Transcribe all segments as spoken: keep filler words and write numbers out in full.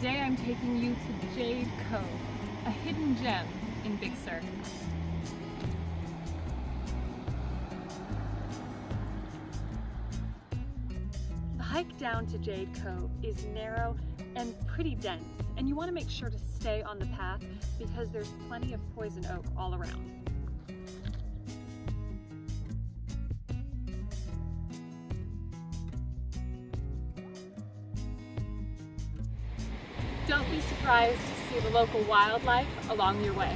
Today I'm taking you to Jade Cove, a hidden gem in Big Sur. The hike down to Jade Cove is narrow and pretty dense, and you want to make sure to stay on the path because there's plenty of poison oak all around. Don't be surprised to see the local wildlife along your way.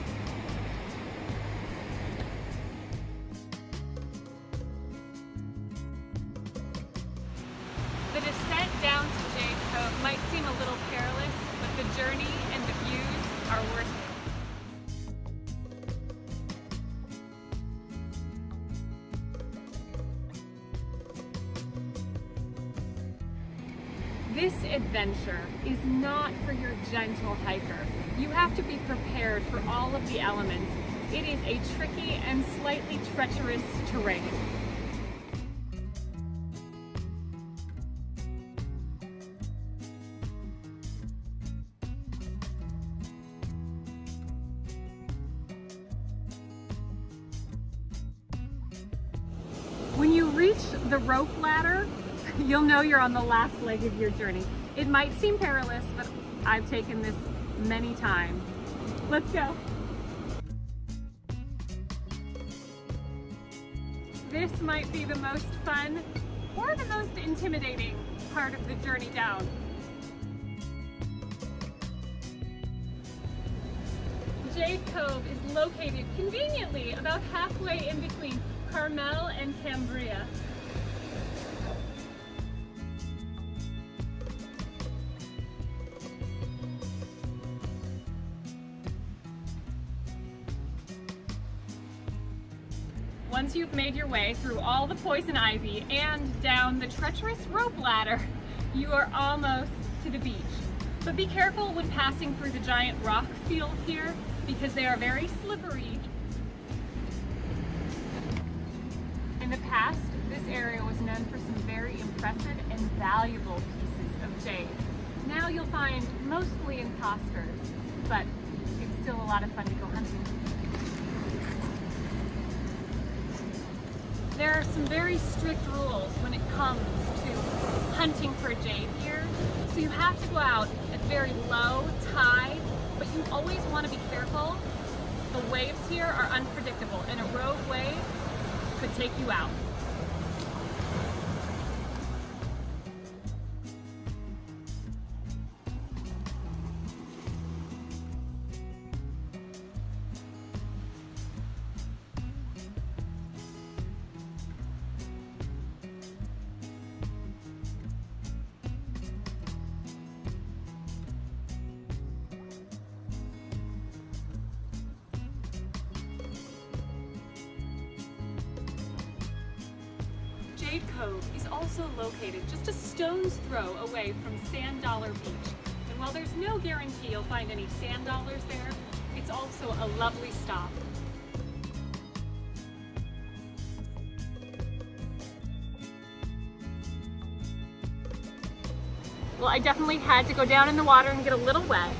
The descent down to Jade Cove might seem a little perilous, but the journey and the views are worth it. This adventure is not for your gentle hiker. You have to be prepared for all of the elements. It is a tricky and slightly treacherous terrain. When you reach the rope ladder, you'll know you're on the last leg of your journey. It might seem perilous, but I've taken this many times. Let's go. This might be the most fun or the most intimidating part of the journey down. Jade Cove is located conveniently about halfway in between Carmel and Cambria. Once you've made your way through all the poison ivy and down the treacherous rope ladder, you are almost to the beach. But be careful when passing through the giant rock fields here because they are very slippery. In the past, this area was known for some very impressive and valuable pieces of jade. Now you'll find mostly imposters, but it's still a lot of fun to go hunting. There are some very strict rules when it comes to hunting for jade here. So you have to go out at very low tide, but you always want to be careful. The waves here are unpredictable, and a rogue wave could take you out. Jade Cove is also located just a stone's throw away from Sand Dollar Beach. And while there's no guarantee you'll find any sand dollars there, it's also a lovely stop. Well, I definitely had to go down in the water and get a little wet.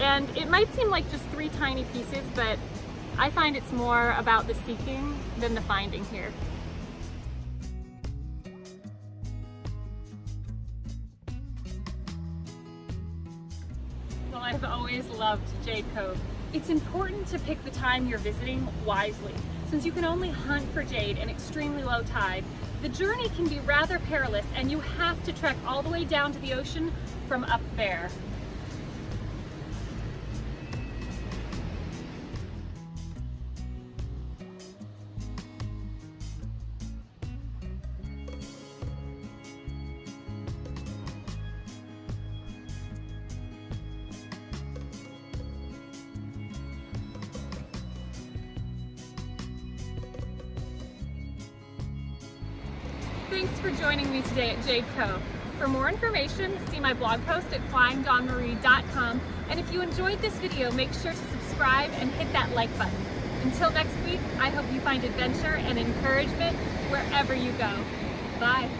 And it might seem like just three tiny pieces, but I find it's more about the seeking than the finding here. I've always loved Jade Cove. It's important to pick the time you're visiting wisely. Since you can only hunt for jade at extremely low tide, the journey can be rather perilous and you have to trek all the way down to the ocean from up there. Thanks for joining me today at Jade Cove. For more information, see my blog post at Flying Dawn Marie dot com. And if you enjoyed this video, make sure to subscribe and hit that like button. Until next week, I hope you find adventure and encouragement wherever you go. Bye.